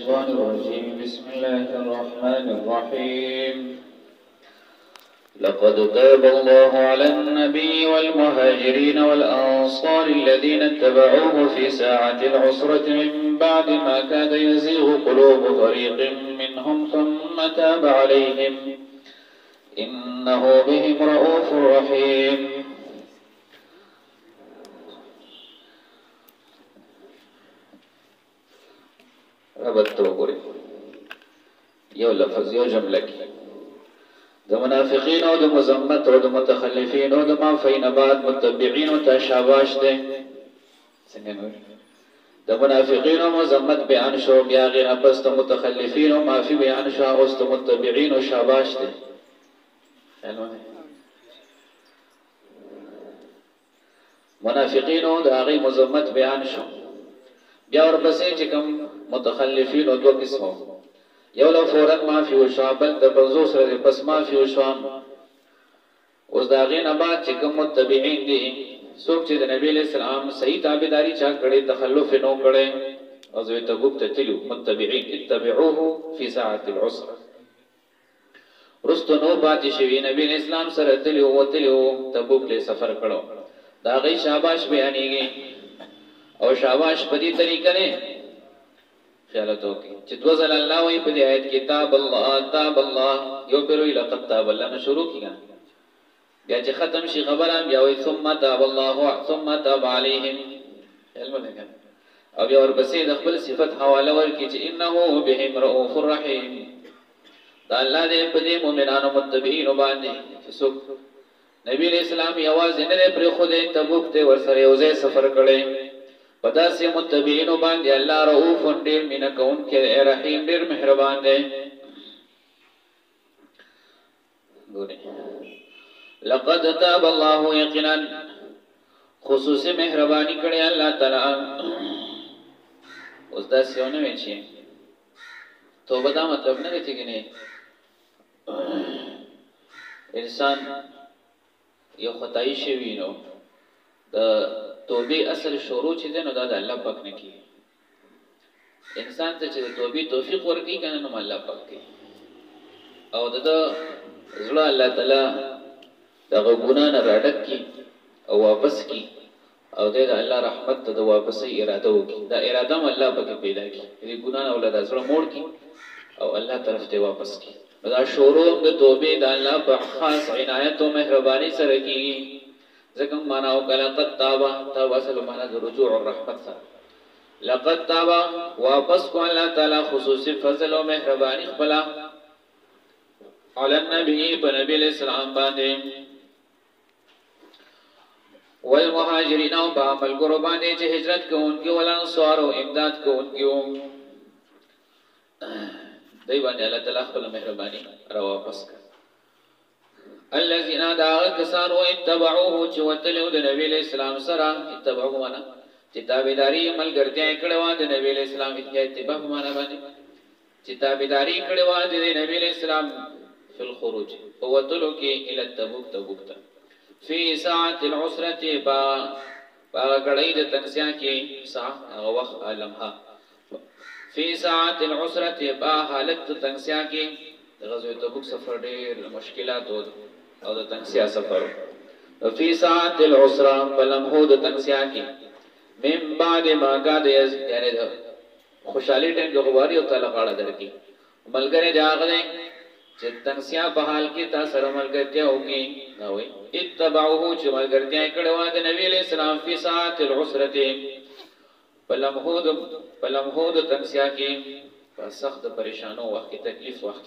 الشيطان الرجيم. بسم الله الرحمن الرحيم. لقد تاب الله على النبي والمهاجرين والأنصار الذين اتبعوه في ساعة العسرة من بعد ما كاد يزيغ قلوب فريق منهم ثم تاب عليهم إنه بهم رؤوف رحيم. ربط وګوري یو لفظ یو جمله کې د منافقین او د مزمت او د متخلفین او د معفین بعد متبعین او تشابهش ده څنګه نور د منافقین او مزمت بیان شو بیا غیر پس د متخلفین او معفی بیان شو او د متبعین او شابهش ده منافقین او د هغه مزمت بیان شو بیا ور پسې چې کوم متخلفین او دو قسمو یو له فورن معافی وشو بل د بنزو سره پس معافی وشو اوس دا غین بعد چې کوم متبعین دي څوک چې د نبی له سلام صحیح تابعداري چا کړي تخلف نو کړي او زه ته غوښته تلو متبعین اتبعوه فی ساعه العسره رست نو باج شوی نبی اسلام سره تلو وتلو تبوک له سفر کړو دا غي شاباش بیانېږي او شاباش په دې طریقه نه خیالاتو کې چې دوه ځل الله وی په آیت کې تاب الله یو پیروي لقد تاب الله نه شروع کیږي بیا چې ختم شي خبره بیا وی ثم تاب الله ثم تاب عليهم او بیا ورپسې د خپل صفت حواله ورکړي چې انه بهم رؤوف رحیم دا الله دې په دې مؤمنانو متبعین باندې څوک نبی اسلام یوازې نه پرې خو دې تبوک ته ورسره یوځای سفر کړي پدا سے متبعین باندې الله رؤوف ډیر مینا کون کې رحیم ډیر مهربان دی لقد تاب الله یقینا خصوصی مهربانی کړی الله تعالی اوس دا سونه وچی توبه دا مطلب نه دی چې نه انسان یو خدای شي وینو د توبه اصل شروع چې ده نو دا الله پاک نه کی انسان ته چې توبه توفیق ورکړي کنه نو الله پاک کی او دا زړه الله تعالی دا ګناه نه راډک کی او واپس کی او دا الله رحمت ته واپسې اراده وکړي دا اراده هم الله پاک پیدا کی دې ګناه نه ولدا زړه موړ کی او الله طرف ته واپس کی دا شروع د توبه د الله په خاص عنایت او مهرباني سره کی زکم معنا او لقد تابا تابا سلو معنا رجوع الرحمت سره لقد تابا واپس کو الله تعالی خصوصی فضل او مهربانی خپل علی النبی پر نبی علیہ السلام باندې والمهاجرین او باقل قربانی چې هجرت کوونکي ول انصار او امداد کوونکي دوی باندې الله تعالی خپل مهربانی را واپس کړ الذين دعوا كسان واتبعوه وتلوا النبي عليه السلام سرا اتبعوا معنا تابعداري ملګرتیا کړوا د نبی عليه السلام اتباع معنا باندې تابعداري کړوا د نبی عليه السلام في الخروج وتلوا کې الى تبوک في ساعه العسره با باغړې د تنسیا کې ساعه او وخت لمحه في ساعه العسره با حالت تنسیا کې غزوه تبوک سفر ډېر مشکلات و او د تنسیا سفر فی ساعت العسرہ فلمحو د تنسیا کی من بعد ما قاد یعنی خوشحالی ٹیم جو غواری او تعالی غاړه درکی ملګری جاغله چې تنسیا په حال کې تا سره ملګرتیا وکي نه وي اتبعوه چې ملګرتیا کړه د نبی علیہ السلام فی ساعت العسرہ فلمحو د تنسیا کی په سخت پریشانو وخت تکلیف وخت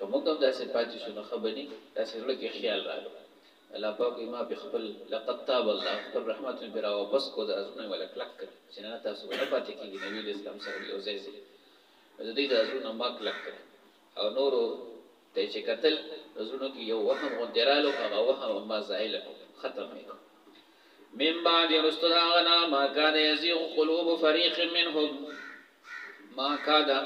کوم کوم داسې پاتې شو نو خبرني داسې لکه خیال راغله الله پاک ما په خپل لقد تاب الله خپل رحمت البرا او بس کو درزونه ولا کلک چې نه تاسو نه پاتې کیږي نبی اسلام سره یو ځای جدید ازو نماک لکن او نورو تیچه قتل رزونو کی یو وهم غندرالو اغا وهم اما زائلکو ختم ایکو من بعد رستد آغنا ما کاد یزیغ قلوب فریق منهم ما کادا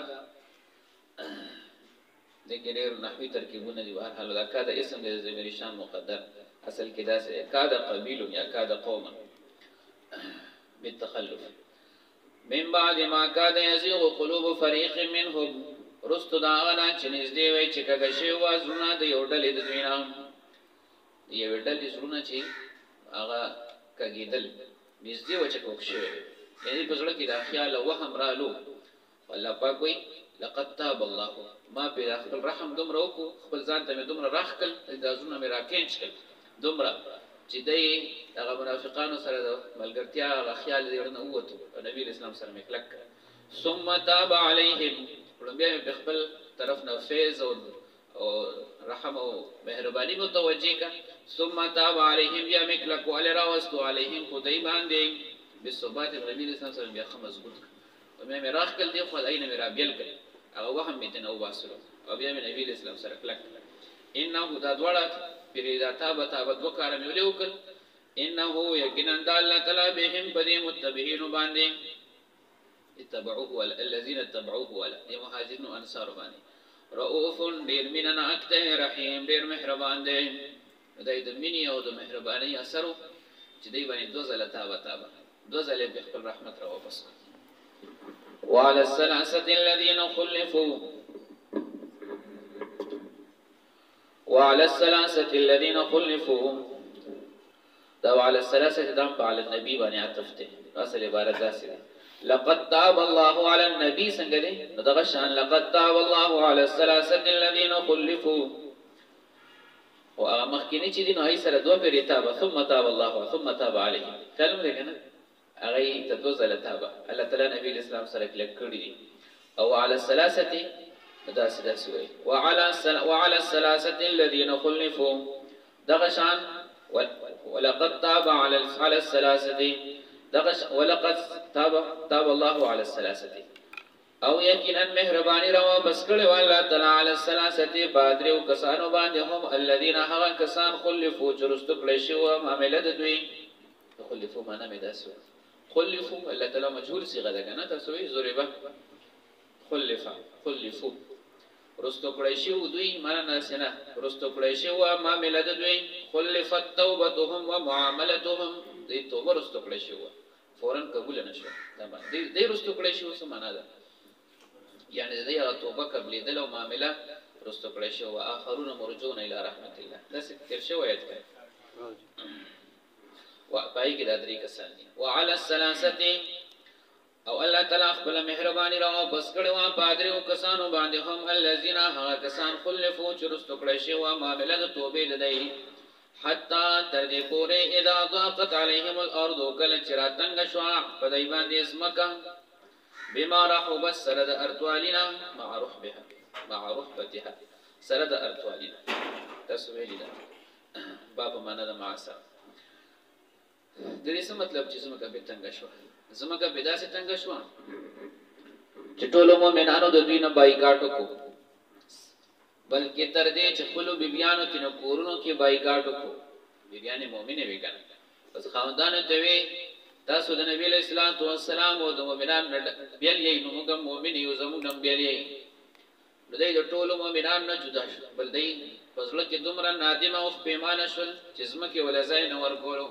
دیکھ دیر نحوی ترکیبون دیوار حالو دا کادا اسم دیر زمیر شان مقدر اصل کدا سے کادا قبیلون یا کادا قومن بالتخلف من بعد ما کاد یزیغ قلوب فریق منهم رستو داغنا چنیز دیوی چکا کشیو وازرونا دیو ڈلی دوینا دیو ڈلی زرونا چی آغا کگیدل نزدی و چکوک شوی یعنی پزرکی دا خیال وهم رالو والله پاکوی لقد تاب الله ما پی خپل رحم دومره وکړو خپل ځان ته مې دومره راخکل اندازونه مې راکینچ کړل دومره چې دی هغه منافقانو سره د ملګرتیا هغه خیال دې ورنه ووتو نبی اسلام سره مې کلک ثم تاب عليهم ولومبیا مې خپل طرف نه فیض او رحم او مهرباني متوجه کا ثم تاب عليهم یا مې کلک او راوستو عليهم خدای باندې بثبات نبی اسلام سره بیا مضبوط او مې راخکل دې خو عین مې رابیل کړل او وهم میتن او باسلو او بیا من نبی اسلام سره کلک انه دا دوړه پیریدا تابه تابه وکړم ویلو کړ انه یقینا الله تعالی بهم بدی متبعين باندې اتبعوه والذین تبعوه ولا مهاجرون انصار باندې رؤوف دیر منن اکته رحیم دیر مهربان دی دای د منی او د مهربانی اثر چې دی باندې دوزله تابه تابه دوزله به خپل رحمت را وبس وعلى الثلاثة الذين خلفوا دو على الثلاثة دم على النبي بني عطفته اصل عبارت داسره لقد تاب الله على النبي سنگله ندغشان لقد تاب الله على الثلاثة الذين خلفوا وامخكني چي دي نوي سره دو پري تاب ثم تاب الله ثم تاب عليه كلمه لكن اغي تدوزل تابا الله تعالى نبي الاسلام سره کلکړي او على الثلاثه مداسداس وي وعلى الثلاثه الذين خلفوا دغشان ولقد تاب على الثلاثه دغش ولقد تاب الله على الثلاثه او يقينا مهرباني را بس کړي والله تعالى على الثلاثه بادرو کسانو باندې هم الذين هغه کسان خلفوا چرستو کړي شو معاملې دوی خلفوا معنا مداسو خلفوا الله تعالى مجهول صيغه ده کنه تسوي ضربه خلفا خلفوا رستو کړی شی دوی معنا سنا رستو کړی شی وا معاملې د دوی خلفت توبتهم و معاملتهم دې توبه رستو کړی شی وا فورن قبول نشو دا باندې دې رستو کړی شی څه معنا ده یعنی دې هغه توبه قبلې دلو معاملې رستو کړی شی وا اخرون مرجون الى رحمت الله دا څه تر شی وایي وقای کی دادری کسان دی وعلى الثلاثه او الله تعالی خپل مهرباني را بس کړو پادریو کسانو باندې هم الذين ها کسان خلفو چرست کړی شی وا معاملې توبې لدی حتا تر دې پورې اذا ضاقت عليهم الارض کل چراتنګ شوا پدای باندې اسمکا بما رحب سرد ارتوالنا مع رحبها مع رحبتها سرد ارتوالنا تسویل دا باب معنا د معاصر دریسه مطلب چې زمکه به تنگ شو زمکه به داسې تنگ شو چې ټول مومنانو د دوی نه بایکاټ وکړو بلکې تر دې چې خپل بیبیانو کې نه کورونو کې بایکاټ وکړو بیبیانې مؤمنې وي کنه پس خاندان ته وي تاسو د نبی له اسلام تو السلام او د مومنانو بیل یې نو موږ مؤمن یو زموږ نم بیل یې نو دې ټول مومنان نه جدا شو بل دې پزله کې دومره نادمه او پیمانه شول چې زمکه ولزای نه ورکوړو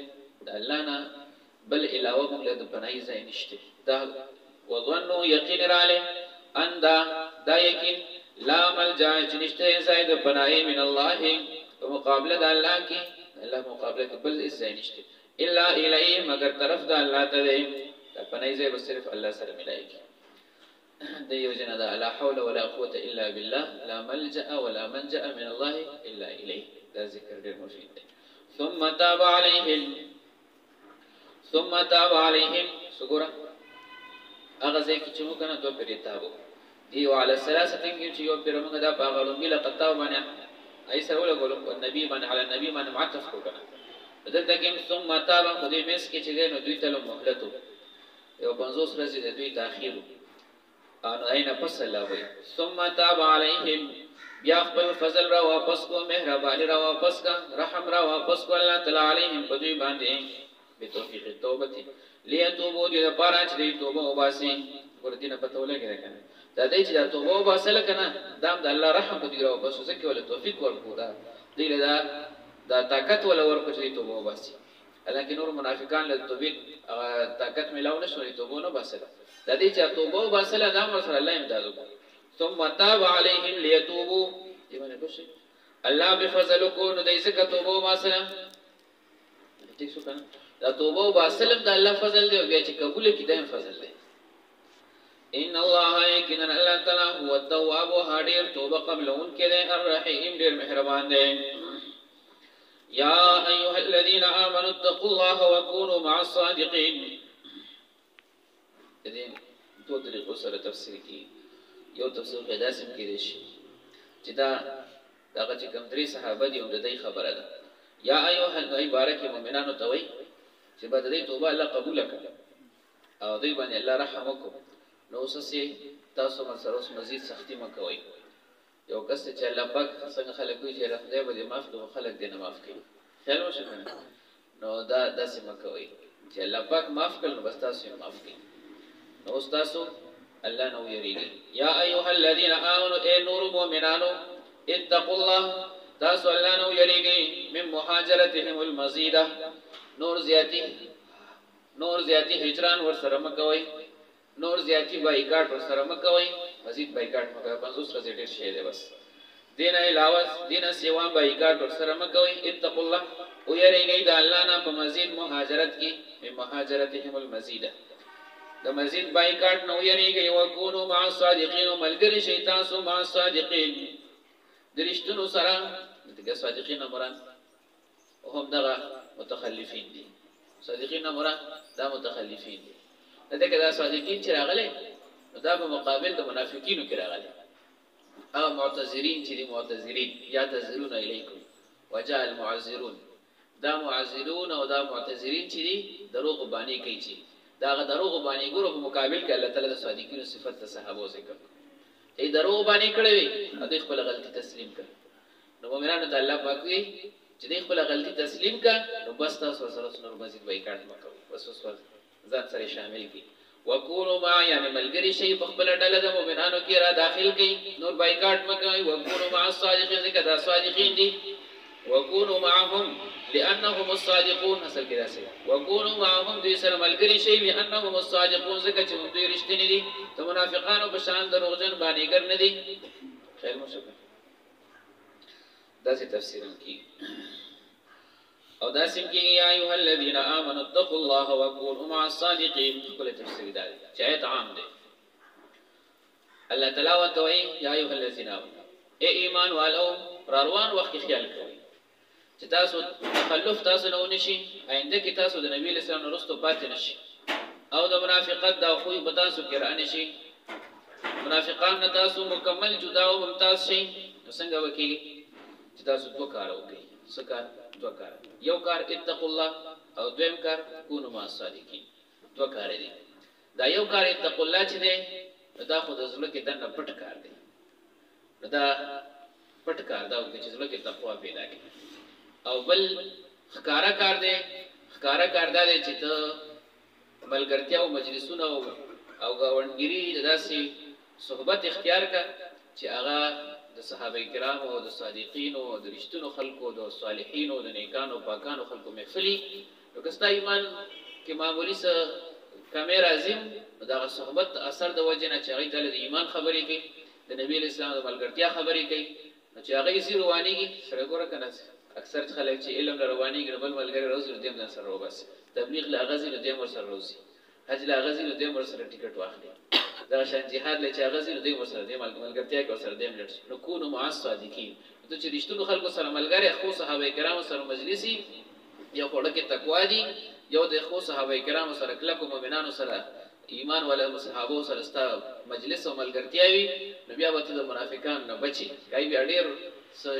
دا اللہ نا بل علاوہ مقلد پنائی زائد نشتے دا وظنوا یقین رألي ان دا یقین لا ملجأ جنشته زائد پنائی من الله بمقابل دا اللہ کی اللہ مقابل بل زائد نشتے الا الی مگر طرف دا اللہ ترے دا پنایزه بس صرف الله سره ملایکی د یو جنا دا لا حول ولا قوه الا بالله لا ملجا ولا منجا من الله الا الیه دا ذکر ډیر مفید دی. ثم تاب علیهم سګورا هغه ځکه چې موږ نه دوه پرې تابو دی وعلى ثلاثه څنګه چې یو پرې موږ دا باغلو مل قطاو باندې ایسه ولا ګولو نبی باندې على نبی باندې معطف وکړه دلته کې ثم تاب خدای مس کې چې نو دوی تلو مهلت یو 50 ورځې د دوی تاخير او عین پس الله وي ثم تاب عليهم بیا خپل فضل را واپس کو مهرباني را واپس کا رحم را واپس کو الله تعالی عليهم په دوی باندې به توفیق توبته ليتوبوا د پاره چې توبه وباسي ورته نه پته ولګره کنه دا دې چې توبه وباسل کنه دام د الله رحم په دوی را واپس وکړي ول توفیق ورکو دا دې له دا طاقت ولا ورکو چې توبه وباسي لکه نور منافقان له توبې طاقت ملاونه شوې توبونه باسل د دې چې توبه باسل دا مسر الله امداد وکړي ثم تاب عليهم ليتوبوا ایمانه کوشي الله بفضل کو نو دې څخه توبه باسل دې څه کنه دا توبه باسل د الله فضل دی او بیا چې قبول کړي دا فضل دی ان الله یقینا الله تعالی هو التواب وهادر توبه قبلون کړي الرحیم ډیر مهربان دی. يا أيها الذين آمنوا اتقوا الله وكونوا مع الصادقين. إذن دو طريقو سره تفسير کی یو تفسير پیدا سم کې دي چې دا چې کوم درې صحابه دي د دې خبره ده یا ايها البارک المؤمنان توي چې بعد دې توبه الله قبول کړه او دې باندې الله رحم وکړو نو سسي تاسو مر سره مزید سختي مکوئ یو کس چې الله پاک څنګه خلک وي چې خدای به معاف کړي خلک دې نه معاف کړي خیال وشو کنه نو دا داسې مکوئ چې الله پاک معاف کړي نو بس تاسو یې معاف کړي نو تاسو الله نو یریږي یا ایها الذین آمنوا اے نور مؤمنانو اتقوا الله تاسو الله نو یریږي من مهاجرتهم المزیده نور زیاتی هجران ور سره مکوئ نور زیاتی بایکاټ ور سره مکوئ مزید بایکاټ مګر 500 ورځې ډېر شی دی بس دینه علاوه دینه سیوا بایکاټ ور سره مګوي اتق الله او یری نه د الله نه په مزید مهاجرت کې په مهاجرتهم المزیده د مزید بایکاټ نو یریږي او کوو مع صادقین ملګری شیطان سو مع صادقین درشتونو سره دغه صادقین مران او هم دغه متخلفین دي صادقین مران دا متخلفین دي دغه دا صادقین چې راغلي دا په مقابل د منافقینو کې راغلي او معتذرین چې دي معتذرین یعتذرون الیکم وجاء المعذرون دا معذرون او دا معتذرین چې دي دروغ بانی کوي چې دا دروغ بانی ګورو په مقابل کې الله تعالی د صادقینو صفت د صحابه ذکر ای دروغ بانی کړي وي د خپل غلطي تسلیم کړي نو مومنانو ته الله پاک وي چې خپل غلطي تسلیم کړي نو بس تاسو سره سره مزید بایکاټ وکړو بس اوس ځان سره شامل کړي وکونو ما یعنی ملګری شي په خپل ډله د مؤمنانو کې را داخل کړي نور بایکاټ مګوي وکونو مع الصادقین ذکر د صادقین دي وکونو معهم لانهم الصادقون اصل کې راځي وکونو معهم دوی سره ملګری شي لانهم الصادقون ذکر چې دوی رښتینی دي ته منافقانو په شان دروغجن باندې ګر نه دي خیر مو شکر داسې تفسیر او دا سم کې یا ایه الذین آمنوا اتقوا الله وكونوا مع الصادقین کله تفسیر دی چې آیت عام دی الله تعالی وتوی یا ایه الذین آمنوا اے ایمان والو روان وخت خیال کوي چې تاسو تخلف تاسو نه ونشي آینده کې تاسو د نبی له سره نورستو پاتې نشي او د منافقت دا خو به تاسو کې رانه شي منافقان نه تاسو مکمل جدا او ممتاز شي څنګه وکیل چې تاسو دوه کار وکړي دوکار یو کار اتق الله او دویم کار کونو ما صادقین دوکار دی دا یو کار اتق الله چې دی دا خود زله کې دنه پټ کار دی دا پټ کار دا چې زله کې تقوا پیدا کی او بل خکارا کار دی خکارا کار دا چې ته ملګرتیا او مجلسونه او گاونګری داسې صحبت اختیار کا چې هغه د صحابه کرام او د صادقین او د رښتینو خلکو د صالحین او د نیکانو پاکانو خلکو مخفلی نو که ستا ایمان کې معمولی سه کمې راځي نو دغه صحبت اثر د وجه نه چې هغوی ته د ایمان خبرې کوي د نبي علیه السلام د ملګرتیا خبرې کوي نو چې هغه یې روانېږي سره ګوره که نه اکثر خلک چې علم له روانېږي نو بل ملګری راوځي نو دی هم ځان سره راوباسي تبلیغ له هغه ځي نو دی هم ورسره راوځي حج له هغه ځي نو دی هم ورسره ټیکټ واخلي دا شان جهاد له چاغه زینو دوی مسره دی ملګرتیا کې سره دیم لټ نو کو نو مع صادقین ته چې رښتونو خلکو سره ملګری خو صحابه کرام سره مجلسي یو وړه کې تقوا دي یو د خو صحابه کرام سره کلکو مؤمنانو سره ایمان ولا صحابه سره ستا مجلس او ملګرتیا وي نو بیا وته د منافقان نه بچي کای بیا ډېر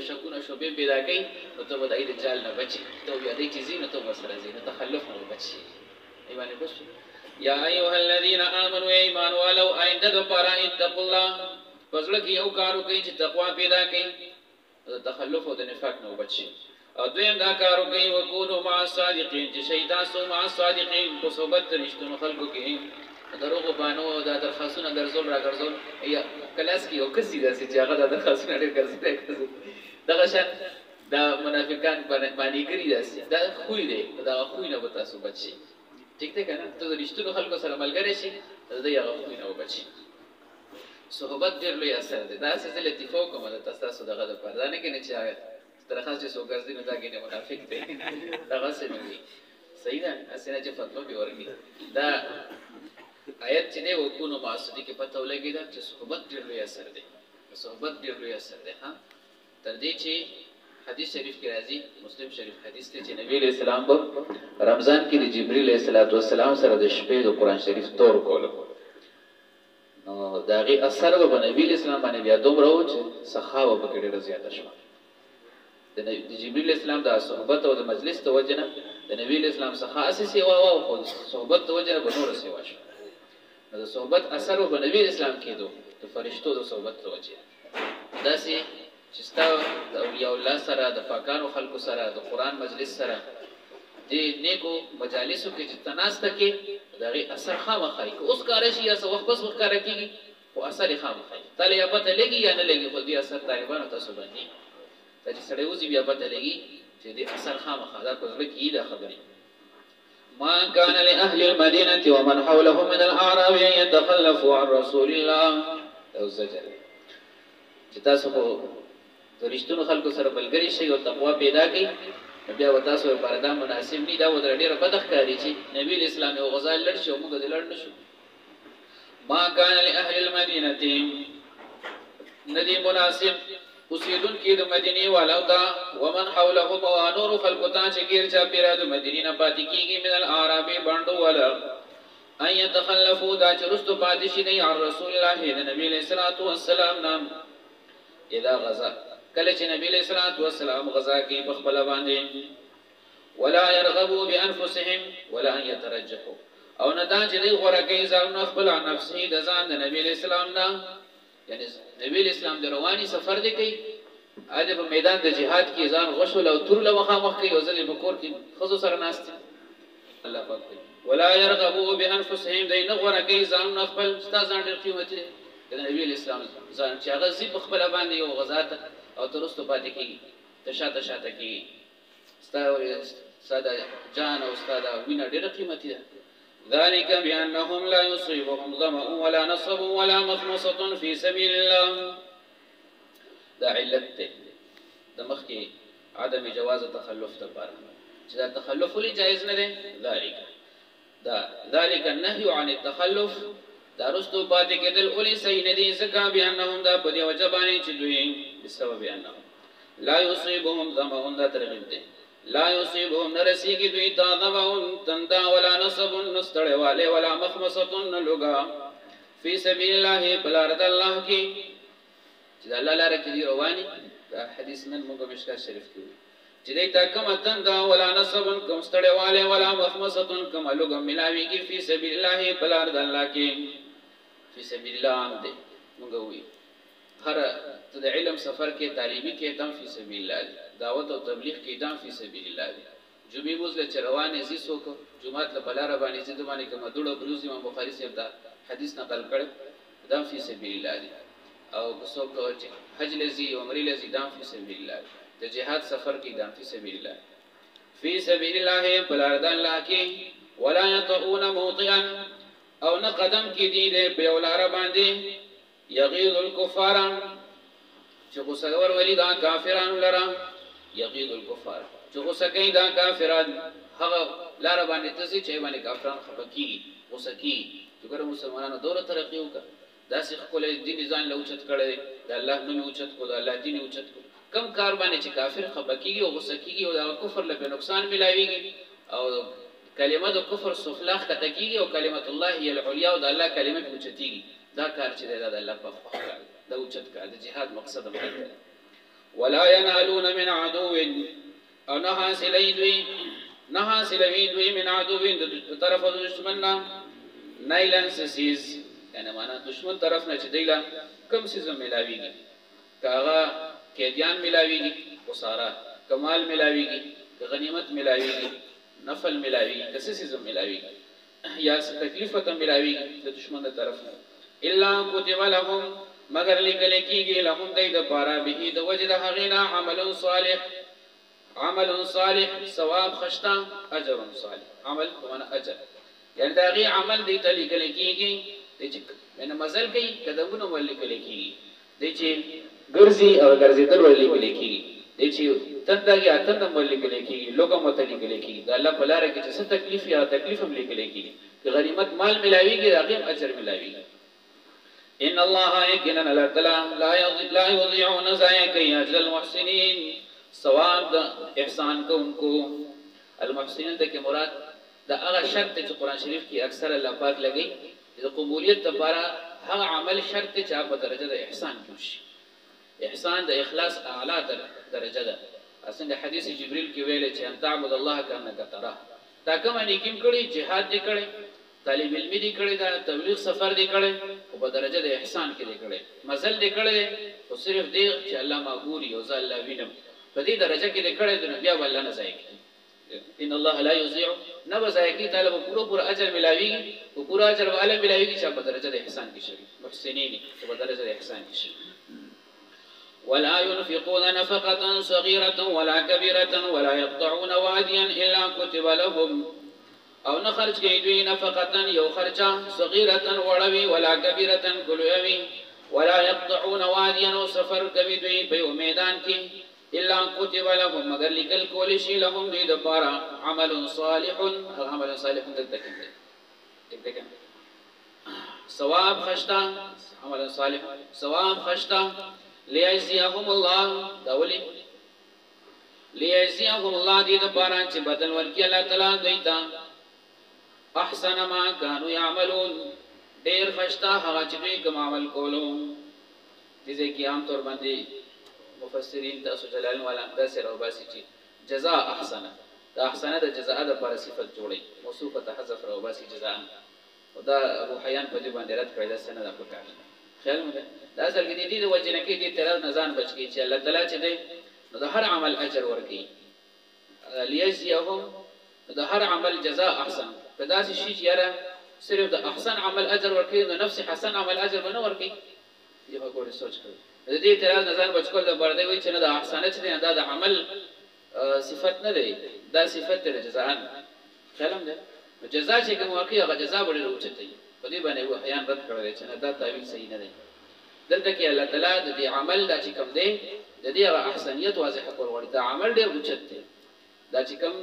شکونه شوبې پیدا کوي نو ته ودای د جال نه بچي ته بیا دې چیزې نو ته وسره زینو تخلف نه بچي ایمان وکړه يا أيها الذين آمنوا إيمان ولو آئند دوبارا اتقوا الله فزلکی او کارو کئی چی تقوی پیدا کئی تخلف و دنفاق نو بچی او دویم دا کارو کئی وکونو مع الصادقین چی شیطاسو مع الصادقین کو صحبت رشتون خلقو کئی دروغو بانو دا درخواستون درزول را گرزول ایا کلاس کی او کسی دا سی چاگا دا درخواستون را گرزی را گرزول دغشن دا منافقان بانی گری دا سی دا خوی دی دا خوی نو بتاسو بچی ٹھیک ته کنه ته رښتونو خلکو سره ملګری شي دا یو خو نه وبچي صحبت ډېر لوی اثر دی دا څه زلتي فوق کومه د تاسو دغه د پردانه کې نه چا تر خاصه سو ګرځي نه دا کې نه منافق دی دا څه نه دی صحیح ده اسنه چې فتوا به ورګي دا آیت چې نه وکونو ماسدي کې پته ولګي دا چې صحبت ډېر لوی اثر دی صحبت ډېر لوی اثر دی ها تر دې چې حدیث شریف کی راضی مسلم شریف حدیث تے چھ نبی علیہ السلام پر رمضان کی جبرئیل علیہ السلام سره د شپې د قران شریف تور کول نو داغي اثر وب نبی علیہ السلام باندې بیا دومره و چې سخاوه پکې ډېر زیاته شو د جبرئیل علیہ السلام د صحبت او د مجلس توجنه د نبی علیہ السلام سخا اساسي وا وا خو صحبت توجنه بنور سی وا شو د صحبت اثر وب نبی علیہ السلام کېدو د فرشتو د صحبت توجنه داسي چې ستا د اولیاء الله سره د پاکانو خلکو سره د قرآن مجلس سره دې نیکو مجالسو کې چې تناسته کې د هغې اثر خامخا وي که اوس کاره شي یا څه وخت بس وخت کاره کېږي خو اثر یې خامخا وي تا له یا پته لګي یا نه لګي خو دې اثر طالبانو تاسو باندې دا چې سړی وځي بیا پته لګي چې دې اثر خامخا دا په زړه کې وي دا خبرې ما کان لأهل المدینة ومن حولهم من الأعراب أن يتخلفوا عن رسول الله او زجر چې تاسو رښتونو خلکو سره بلګری شي او تقوا پیدا کړي بیا وتا سو پردا مناسب نه دا ودر ډیره بدخ کاری شي نبی اسلام او غزال لړ شو موږ دلړ نشو ما کان لاهل المدینه ندی مناسب اوسیدون کې د مدینه والو دا ومن حوله بوانور خلق تا چګیر چا پیرا د مدینه پاتې کیږي من العربی باندو ولا ان يتخلفوا دا چرستو پادشي نه ار رسول الله د نبی اسلام او سلام نام اذا غزا کله چې نبی علیہ الصلوۃ والسلام غزا کې بخبل باندې ولا يرغبوا بانفسهم ولا يترجحوا او ندان چې غره کې ځان خپل نفسه د ځان د نبی علیہ السلام نه یعنی نبی علیہ السلام د رواني سفر دی کوي اده په میدان د جهاد کې ځان غشول او تر له مخامخ کې وزل په کور کې خصو سره ناست الله پاک ولا يرغبوا بانفسهم دین غره کې ځان خپل استاد ځان ډېر قیمتي د نبی علیہ السلام ځان چې هغه زی بخبل باندې او غزا او ترستو پاتې کېږي تشاته شاته کېږي ستا د جان او ستا د وینه ډېره قیمتي ده ذلک بانهم لا یصیبهم ظمأ ولا نصب ولا مخمصة فی سبیل الله دا علت دی د مخکې عدم جواز تخلف دپاره چې دا تخلف ولې جایز نه دی ذلک النهی عن التخلف دا رستو پاتې کېدل اولی صحیح نه دي ځکه بیانهم دا په دې وجه باندې چې دوی بسبب بیانهم لا یصیبهم ظمأ دا ترغیب دی لا یصیبهم نه رسیږي دوی ته ظمأ تنده ولا نصب نه ستړیوالی ولا مخمصة نه لوږه فی سبیل الله په لاره د الله کې چې د الله لاره کې دوی رواني دا حدیث نن موږ مشکات شریف کې وي چې دوی ته کومه تنده ولا نصب کوم ستړیوالی ولا مخمصة کومه لوږه ملاویږي فی سبیل الله په لاره د الله کې فی سبیل الله عام دی موږ وی هر د علم سفر کې تعلیمي کې تم فی سبیل الله دعوت او تبلیغ کې تم فی سبیل الله جمعې موږ له چروانې زیسو کو جمعات له بلاره باندې زیدو باندې کوم دړو بروزي امام بخاری صاحب دا حدیث نقل کړي دام فی سبیل الله او کوڅو کوچ حج لذي عمرې لذي دام فی سبیل الله ته جهاد سفر کې دام فی سبیل الله فی سبیل الله بلاردان لکه ولا يطؤون موطئا او نه قدم کې دی له بیولار باندې یغیظ الکفار چې غوسه ور ولي دا کافرانو لرا یغیظ الکفار چې غوسه کوي دا کافرانو هغه لار باندې تسي چې باندې کافرانو خپکیږي وسکی دغه مسلمانانو دوره ترقیو کا داسې خپل دین ځان له اوچت کړي د الله نوم اوچت کو د الله دین اوچت کو کم کار باندې چې کافر خپکیږي او وسکیږي او د کفر له نقصان ملایويږي او کلمه د کفر سفلاخ کټکیږي او کلمت الله هي العليا او د الله کلمه اوچتیږي دا کار چې د الله په خوا دا اوچت کړه د جهاد مقصد باندې ولا ينالون من عدو او نه حاصلوي من عدو د طرف د دشمننا نایلن سیز یعنی معنا دشمن طرف نه چدیلا کم سیز ملاویږي کاغه کېدیان ملاویږي وساره کمال ملاویږي غنیمت ملاویږي نفل ملاویږي کس سیز ملاویږي یا تکلیف ته ملاویږي د دشمن طرف نه الا كتب لهم مگر لیکل کېږي لهم د پارا به د وجد حقینا عمل صالح ثواب خشتا اجر صالح عمل کومه اجر یعنی داغي عمل دی تل کېږي چې من مزل کوي قدمونه ول کېږي د چې ګرځي او ګرځي تر ول کېږي د چې تندګي اتنه ول کېږي لوګو مت کېږي د الله په لار کې چې څه تکلیف یا تکلیف هم کېږي چې غنیمت مال ملاويږي هغه اجر ملاويږي ان الله یقینا لا يضيع نزايك اجر المحسنين ثواب احسان کوونکو المحسنين د کې مراد دا هغه شرط چې قران شریف کې اکثر الله پاک لګي د قبولیت لپاره هغه عمل شرط چې په درجه د احسان کې شي احسان د اخلاص اعلی درجه ده اسنه حدیث جبريل کې ویل چې ان تعبد الله کانک تراه دا کوم نیکیم کړي jihad دې کړي طالب علم دې کړي دا تبلیغ سفر دې کړي او په درجه د احسان کې دې کړي مزل دې کړي او صرف دې چې الله مغفور او ځل الله وینم په دې درجه کې دې کړي د بیا الله نه ځای کې ان الله لا يضيع نبذائقي طالب پورا اجر ملاوي او پورا اجر والا ملاوي کی شامل درجہ احسان کی شریف محسنین تو درجہ احسان کی شریف ولا ينفقون نفقه صغيره ولا كبيره ولا يقطعون واديا الا كتب لهم او نخرج کی دوی نفقه یو خرچا صغيره وڑوی ولا كبيره کلوی ولا يقطعون واديا سفر کوي دوی په میدان کی الا كتب لهم مگر لکل کول شي لهم دې د پاره عمل صالح دلته ثواب خشتا عمل صالح ثواب خشتا ليجزيهم الله دې د پاره چې بدل ورکړي الله تعالی دیتا احسن ما كانوا يعملون ډېر خشتا هغه چې کوم عمل کولو دې ځکه عام طور باندې مفسرین تاسو جلال والا داسې راوباسي چې جزاء احسنه دا احسنه د جزاء د پر صفت جوړي موصوفه ته حذف راوباسي جزاء او دا روحيان په دې باندې رات پیدا سنه د پکاره خیال مده دا اصل کې دې د وجنه کې دې تر نزان بچ کې چې الله تعالی چې دې د هر عمل اجر ورکړي ليجزيهم د هر عمل جزاء احسن په داسې شي چې یاره صرف د احسن عمل اجر ورکړي نو نفس حسن عمل اجر ونه ورکړي یو ګور سوچ کړئ د دې تر نظر بچکول د برده وی چې نه د احسانه چې نه د عمل صفت نه دی دا صفت د جزاءن کلم ده جزاء چې کوم واقعي جزاء بل لوچته په دې باندې و بیان رد کړل چې نه دا تعبیر صحیح نه دی دلته کې الله تعالی د دې عمل د چې کوم دی د دې احسانیت واضح کول ورته عمل ډیر لوچته دا چې کوم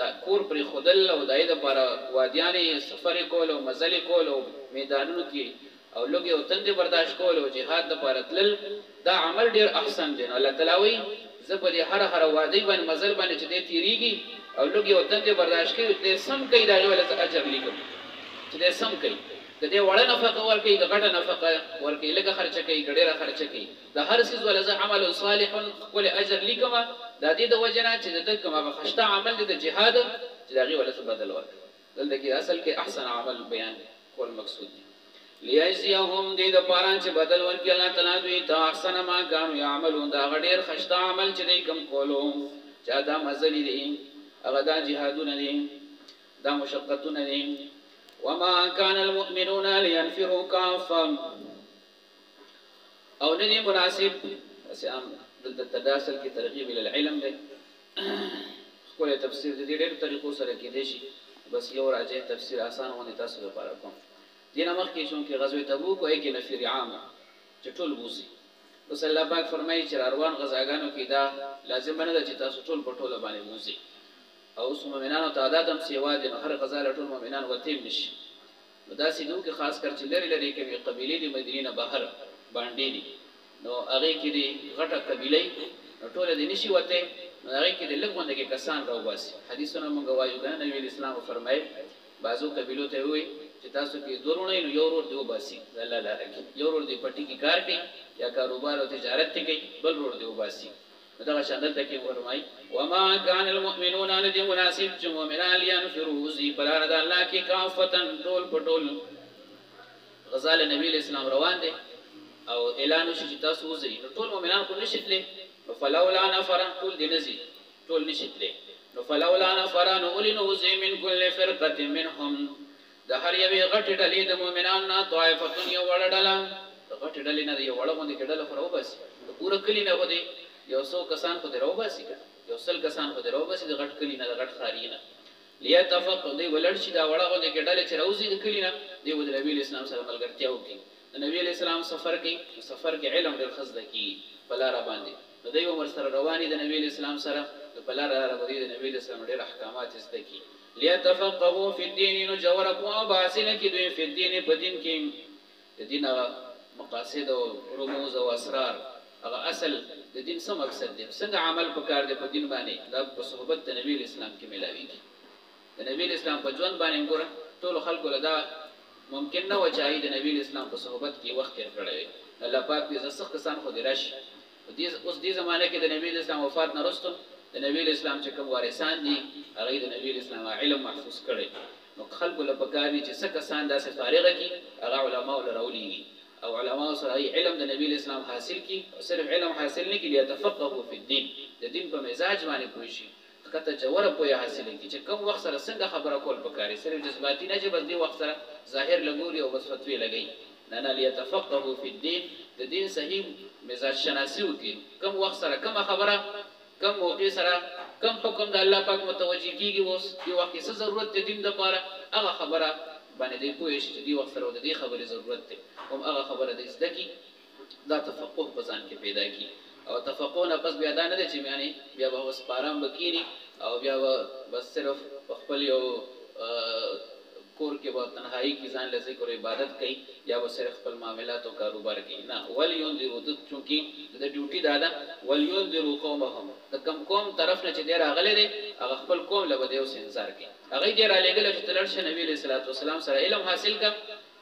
دا کور پر خدل او دایده پر وادیانې سفر کول او مزل کول او میدانونو کې او لوګي او تند برداشت کول او جهاد د پارتلل دا عمل ډیر احسن دی الله تعالی وی زبر هر وادي باندې مزل باندې چې دې تیریږي او لوګي او تند برداشت کوي دې سم کوي دا ول اجر لیکو چې دې سم کوي د دې وړ نفقه ورکې د غټه نفقه ورکې لګه خرچه کوي ګډېره خرچه کوي د هر څه ول عمل صالح ول اجر لیکو دا دې د وجنه چې د کومه بخښته عمل د جهاد چې دا ول څه بدل ورکړي دلته کې اصل کې احسن عمل بیان کول مقصود دی ليجزيهم دې د پاران چې بدل ورکړي الله تعالی دوی ته احسن ما کانو يعملون دا غډیر خشته عمل چې دوی کوم کولو چا دا مزل دي هغه دا جهادونه دي دا مشقتونه دي وما كان المؤمنون لينفروا كافة أو نجي مناسب بس ضد التداسل كي ترغيب إلى العلم ده كل تفسير دي ډېر طریقو سره کېدې شي بس یو راځي تفسیر آسان ونی تاسو لپاره کوم دینه مخکې شون کې غزوه تبوک او کې نفر عام چټول بوزي بس الله پاک فرمایي چې اروان غزاګانو کې دا لازم نه ده چې تاسو ټول پټول باندې بوزي او سم مؤمنانو تعداد هم سیوا دي هر غزا لټول مؤمنان وتیم نشي دا سينو کې خاص کر چې لري کې قبيله دي مدینه بهر باندې دي نو هغه کې دي غټه قبيله ټول دي نشي وته هغه کې د لګونه کې کسان راوباسي حدیثونه موږ وایو دا نبی اسلام فرمایي بازو قبیلو ته وي چې تاسو کې زورونه یو ورور دی وباسي الله لاره کې یو ورور دی پټی کې کار کوي یا کاروبار او تجارت کوي بل ورور دی وباسي دا شاندار تکي فرمایي وما كان المؤمنون ان مناسب چې مؤمنان ينفروا زي بلار د الله کې کافتن ټول پټول غزال نبی اسلام روان دي او اعلان شي چې تاسو زي ټول مؤمنان کو نشیتلې فلولا نفر كل دنزي طول نشتلي فلولا نفر نوزي من كل فرقة منهم دهر يبي غټ ډلې د مؤمنانو طائفه یو وړ ډله غټ ډلې نه یو وړ باندې ډله فرو بس پوره کلی نه ودی یو څو کسان په درو باسي یو څل کسان په درو باسي د غټ کلی نه غټ خاري نه ليتفقوا دی ولړشي دا وړ باندې ډله چې روزي د کلی نه دی د نبی اسلام سره ملګرتیا وکړي نبی اسلام سفر کې علم د خزده کې بلا را باندې دای عمر سره رواني د نبی اسلام سره د بلار راغلي د نبی اسلام ډېر احکامات زده کی ليتفقهوا في الدين نجور ابو باسن کی دوی په دین کې د دین مقاصد او رموز او اسرار هغه اصل د دین سم مقصد دی څنګه عمل وکړ د دین باندې د صحبت د نبی اسلام کې ملاويږي د نبی اسلام په ژوند باندې ګور ټول خلکو لدا ممکن نه وچای د نبی اسلام په صحبت کې وخت تیر کړی الله پاک دې زسخ کسان خو دې راشي اوس دې زمانه کې د نبی اسلام وفات نه وروسته د نبی اسلام چې کوم وارثان دي هغه د نبی اسلام علم محفوظ کړي نو خلکو له پکاري چې څه کسان داسې فارغه کې هغه علماء ولرولي او علماء سره علم د نبی اسلام حاصل کی او صرف علم حاصل نه کې ليتفقهوا في الدين د دین په مزاج باندې پوه شي کته جوړه پوهه حاصل کی چې کوم وخت سره څنګه خبره کول پکاري صرف جذباتي نه چې بس دې وخت سره ظاهر لګوري او بس فتوی لګي نه ليتفقهوا في الدين د دین صحیح مزاج شناسی وکي کم وخت سره کم خبره کم موقع سره کم حکم د الله پاک متوجي کیږي اوس دی وخت څه ضرورت دی دین د لپاره هغه خبره باندې پوه شي دی وخت سره د دې خبرې ضرورت دی هم هغه خبره د زده کی دا تفقه په ځان کې پیدا کی او تفقه نه پس بیا دا نه دی چې یعنی بیا به اوس پارام بکینی او بیا بس صرف خپل یو کور کې به تنهایی کې ځان لزی کور عبادت کوي یا به صرف خپل معاملات او کاروبار کوي نه ولینذرو چونکی د ډیوټي دادا ولینذرو قومهم د کوم طرف نه چې ډیر اغله دي هغه خپل قوم له بده اوس انتظار کوي هغه ډیر الیګل چې تلرشه نبی صلی الله علیه وسلم سره علم حاصل کا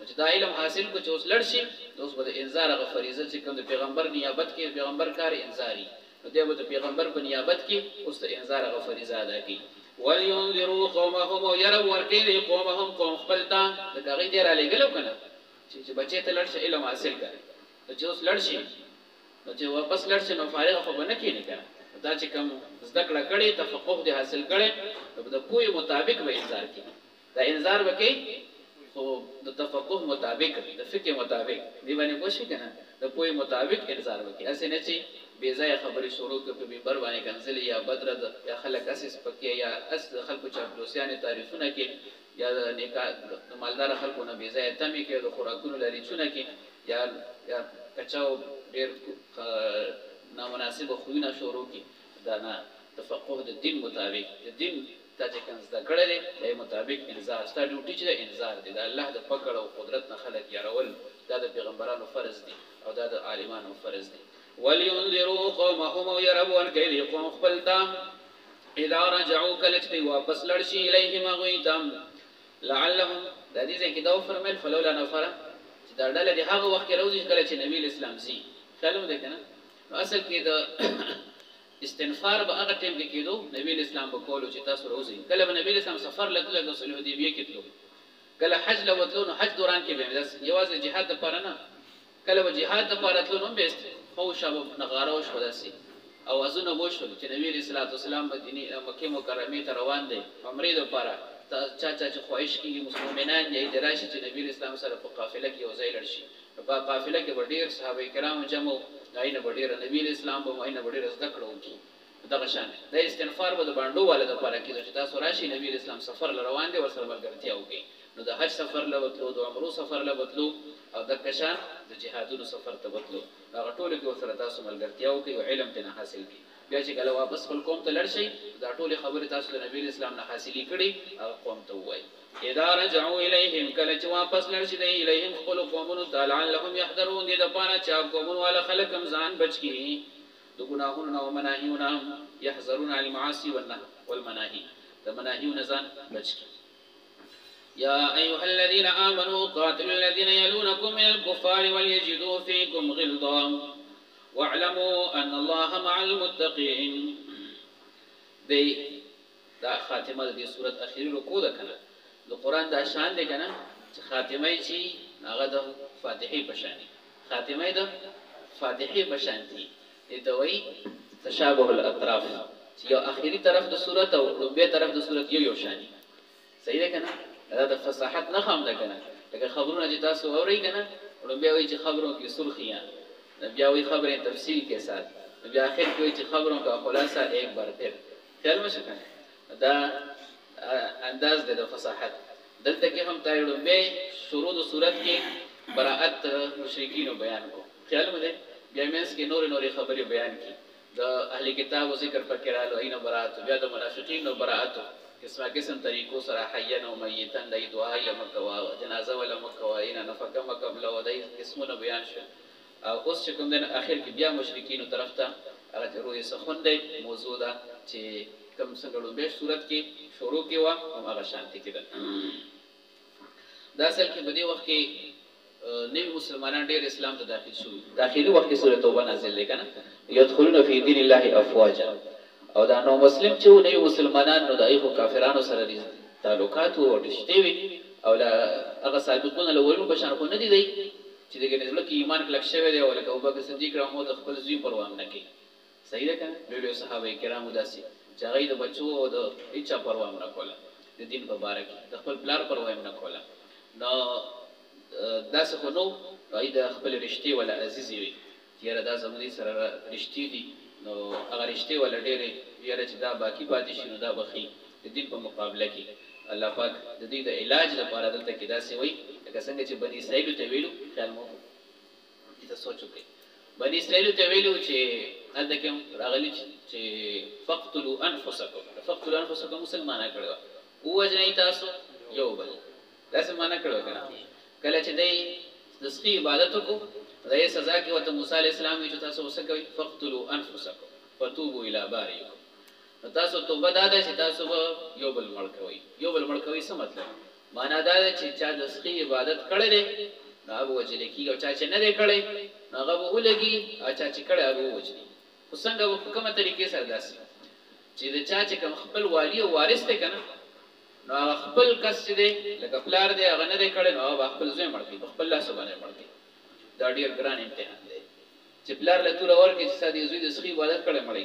چې دا علم حاصل کو چې اوس لړشي اوس بده انتظار هغه فریضه چې کوم د پیغمبر نیابت کې پیغمبر کار انتظاری دغه د پیغمبر په نیابت کې اوس د انتظار هغه فریضه ادا کوي ولينذروا قومهم ويروا ورقي قومهم قوم خپلتا دغه ډیر علی ګلو کنه چې بچی ته لړشه علم حاصل کړي چې اوس لړشي چې واپس لړشه نو فارغ خو بنه کېږي دا چې کوم زده کړه کړي تفقه دې حاصل کړي د کوی مطابق به انتظار کړي دا انتظار وکي خو د تفقه مطابق د فقه مطابق دی باندې کوشش کنه د کوی مطابق انتظار وکي اسې نه چې بیزای خبرې شروع کړې په بر باندې کنځلې یا بدر یا خلک اساس پکې یا اس خلکو چاپلوسیانه تعریفونه کې یا د مالدار خلکو نه بیزای تمې کې د خوراکونو لري چونه کې یا کچاو ډېر نامناسب خوونه شروع کې دا نه تفقه د دین مطابق د دین ته کنځ د کړلې د مطابق انزار ستا ډیوټي چې انزار دی د الله د پکړ او قدرت نه خلک یارول دا د پیغمبرانو فرض دی او دا د عالمانو فرض دی ولينذروا قومهم ويروا الكيل قوم خبلتم اذا رجعوا كلتي واپس لړشي اليهم غيتم لعلهم د دې ځکه دا فرمایل فلولا نفر چې دا ډله د هغه وخت راوځي کله چې نبی اسلام سي خلم ده کنه اصل کې دا استنفار به هغه ټیم کې کېدو نبی اسلام په کولو چې تاسو راوځي کله نبی اسلام سفر لته د صلح الحدیبیه کې تلو کله حج له وتلو حج دوران کې به یوازې جهاد لپاره نه کله جهاد لپاره تلو نو به او شباب نغاروش وداسي او ازونه وشول چې نبی رسول الله صلی الله علیه وسلم مدینه مکه مکرمه ته روان دي عمره لپاره چاچا چې خوښ کی مسلمانان یې دراشي چې نبی اسلام سره په قافله کې وزایل شي په قافله کې وړي صحابه کرام جمع داینه وړي نبی اسلام په ماینه وړي رسد کړو کی دغه شان د استنفار په باندې والے د پاره کې چې تاسو راشي نبی اسلام سفر لروان دي ورسره ملګرتیا وکي نو د حج سفر لوتلو د عمرو سفر لوتلو او د کشان د جهادونو سفر ته وتلو هغه ټول کې ورسره تاسو ملګرتیا وکي او علم تنه حاصل کی بیا چې کله واپس خپل قوم ته لړ شي دا ټول خبره تاسو د نبی اسلام نه حاصلې کړي او قوم ته وایي اذا رجعوا اليهم کله چې واپس لړ شي د اليهم خپل قومونو ته لعلهم يحذرون دې د پاره چې قومونو والا خلک هم ځان بچ کړي د ګناهونو نه ومناهیونه يحذرون عن المعاصي والمناهي د مناهیونه ځان بچ کړي يا ايها الذين امنوا قاتلوا الذين يلونكم من الكفار وليجدوا فيكم غلظا واعلموا ان الله مع المتقين دي دا خاتمه دي سوره اخيری رکو ده کنه د قران دا شان ده کنه چې خاتمه شي هغه د فاتحه بشانی خاتمه ده فاتحه بشانتی دې دوی تشابه الاطراف چې یو اخیری طرف د سوره او لوبه طرف د سوره یو شانی صحیح ده کنه دا د فصاحت نه هم ده کنه دا خبرونه چې تاسو اورئ کنه لوبه وایي چې خبرو کې سرخیان بیا وی خبریں تفصیل کے ساتھ بیا آخر کوئی چی خبروں کا خلاصہ ایک بار پھر خیال میں شکن دا انداز دے دا فصاحت دلتا کہ ہم تایروں بے شروع و صورت کی براعت مشرکین و بیان کو خیال میں دے بیا مینس کی نور نوری خبری بیان کی دا اہلی کتاب و ذکر پر کرالو این و براعتو بیا دا منافقین و براعتو قسمہ قسم طریقو سرا حیان و میتن دای دعای مکوا جنازہ و لمکوائینا نفق مکبلا و دای قسمون بیان شن او اوس چې کوم دین اخر کې بیا مشرکین طرف ته هغه روی سخن دی موضوع ده چې کم څنګه لوبه صورت کې شروع کې و او هغه شانتي کې ده دا اصل کې په دې وخت کې نوی مسلمانان ډېر اسلام ته داخل شو داخلي وخت کې سورۃ توبه نازل لګنه یدخلون فی دین الله افواجا او دا نو مسلم چې نوی مسلمانان نو دایخو کافرانو سره دي تعلقات او رشتې وي او هغه سابقون الاولون بشر خو نه دي چې دغه نسل کې ایمان کلک شوی دی او لکه ابوبکر صدیق رحمه الله خپل ځوی پروا نه کوي صحیح ده کنه له صحابه کرامو داسي چې هغه د بچو او د اچا پروا نه کوله د دین مبارک د خپل پلار پروا نه کوله نو داسې خو نو راي د خپل رشتي ولا عزیزي وي چې را د زمري سره رشتي دي نو هغه رشتي ولا ډېرې یاره چې دا باقی پاتې شنو دا بخي د دین په مقابله کې الله پاک د دې د علاج لپاره دلته کې داسې وي کسنګ چې بني اسرائیل ته ویلو خیال مو دا سوچو کې بني اسرائیل ته ویلو چې اته کوم راغلی چې فقتلوا انفسکم فقتلوا انفسکم مسلمانان کړو او اجنه تاسو یو بل تاسو معنا کړو کله چې د سخی عبادت کو دای سزا کې وته موسی علی السلام چې تاسو وسکوي فقتلوا انفسکم فتوبوا الی بارئکم تاسو توبه داده چې تاسو یو بل مړ کوي یو بل مړ کوي څه مطلب معنا دا چې چا د سخی عبادت کړي دي دا وجه لکی او چا چې نه کړي هغه وولګي او چا چې کړي هغه وجه خو څنګه حکومت طریقې سره داسي چې د چا چې کوم خپل والی او وارث ته کنه نو خپل کس دې لکه پلار دې هغه نه کړي نو خپل ځای مړکی خپل لاس باندې مړکی دا ډیر ګران امتحان دی چې پلار له تور ورکې چې ساده زوی د سخی عبادت کړي مړی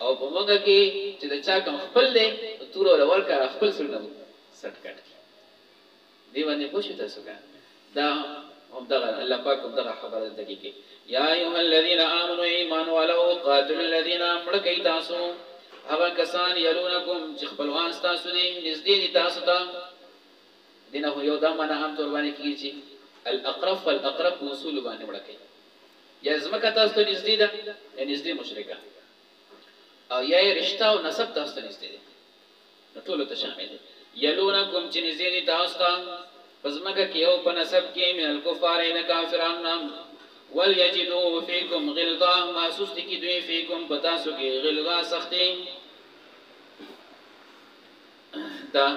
او په موږ کې چې د چا کوم خپل دې تور ورکا خپل سره سټ کټ دی باندې پوښتنه وکړه دا همدغه الله پاک همدغه خبره ده کې یا ایه الذین آمنوا ایمان ولو قاتل الذین ملکی تاسو هغه کسان یلونکم چې خپلوان تاسو دې نږدې دي تاسو ته دینه یو دا معنا هم تر باندې کې چې الاقرب فالاقرب وصول باندې ملکی یا زمکه تاسو ته نږدې ده یعنی نږدې مشرکا او یا رشتہ او نسب تاسو ته نږدې ده ټول ته شامل دي یلونکم چې نزیری تاسو ته پزماګه کې او په نسب کې من الکفار ان کافرون نام وليجدوا فيكم غلظا ما سست کې دوی فيكم پتاسو کې غلظا سختي دا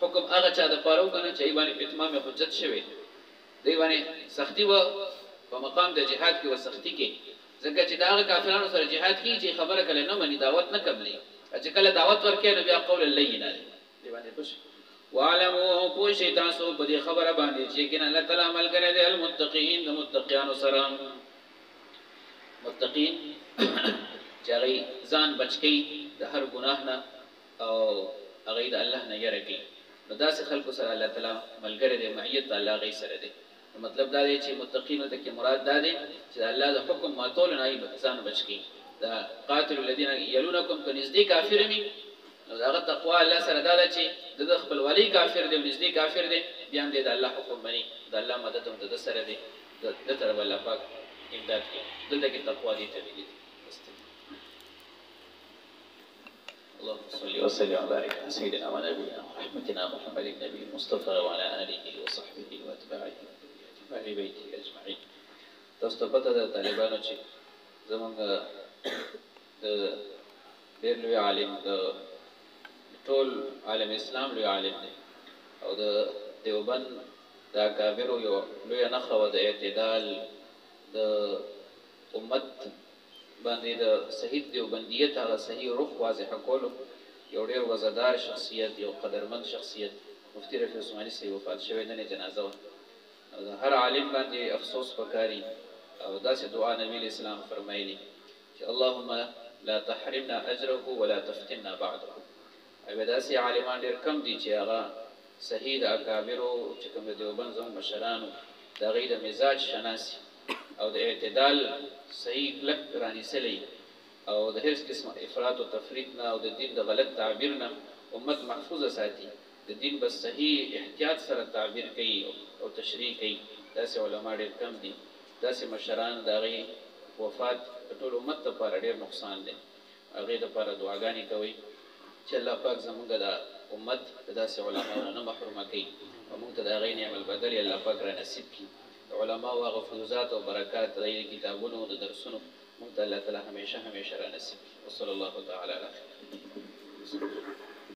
حکم هغه چا د پاره وکنه چې باندې اتمام حجت شوی دی باندې سختی و په مقام د جهاد کې و سختی کې ځکه چې دا کافرانو سره جهاد کې چې خبره کله نه مني دعوت نه قبلې چې کله دعوت ورکې نو بیا قول اللینه دی باندې پوښ وعلموا پوښی تاسو په دې خبره باندې چې کین الله تعالی عمل کړي د المتقین د متقیانو سره متقین چغی ځان بچکی د هر ګناه نه او غیر الله نه یریږي نو داسې خلکو سره الله تعالی ملګری دی معیت الله غي سره دی مطلب دا دی چې متقین ته کې مراد دا دی چې الله د حکم ماتول نه ای ځان بچکی دا قاتل الذين يلونكم كنزدي کافر می نو دا تقوا الله سره دا دی چې د خپل ولی کافر دی نزدې کافر دی بیا هم د الله حکم مني د الله مدد هم د سره دی د تر بل پاک امداد کوي دلته کې تقوا دی ته دی اللهم صل وسلم وبارك على سيدنا ونبينا ورحمتنا محمد النبي المصطفى وعلى اله وصحبه واتباعه وأهل بيته اجمعين. تاسو د طالبانو چې زمونږ د ډېر لوی عالم د ټول عالم اسلام لوی عالم دی او د دیوبند د اکابرو یو لوی نښه وه د اعتدال د امت باندې د صحیح دیوبندیت هغه صحیح روح واضح کولو یو ډېر وزدار شخصیت یو قدرمند شخصیت مفتی رفیع عثماني صاحب وفات شوی نن جنازه وه او د هر عالم باندې افسوس پکاري او داسې دعا نبی اسلام فرمایلي چې اللهم لا تحرمنا اجره ولا تفتنا بعده او داسې عالمان ډېر کم دي چې هغه صحیح د اکابرو چې کوم د دیوبند زموږ مشرانو د هغوی د مزاج شناسي او د اعتدال صحیح کلک رانیسلی او د هیڅ قسم افراط او تفریط نه او د دین د غلط تعبیر نه امت محفوظه ساتي د دین بس صحیح احتیاط سره تعبیر کوي او تشریح کوي داسې علما ډېر کم دي داسې مشران د هغې وفات د ټول امت دپاره ډېر نقصان دی هغې دپاره دعاګانې کوي چې الله پاک زموږ د امت د داسې علماونه نه محرومه کوي او موږ ته د هغې نعم البدل یې الله پاک رانصیب کړي علماء او هغه فضلات او برکات د دې کتابونو او د درسونو موږ ته الله تعالی همیشه را نصیب کړي وصلی الله تعالی علیه